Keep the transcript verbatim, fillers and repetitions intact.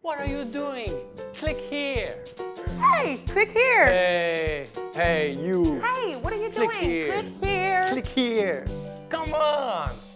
What are you doing? Click here. Hey, click here. Hey, hey, you. Hey, what are you doing? Click here. Click here. Click here. Come on.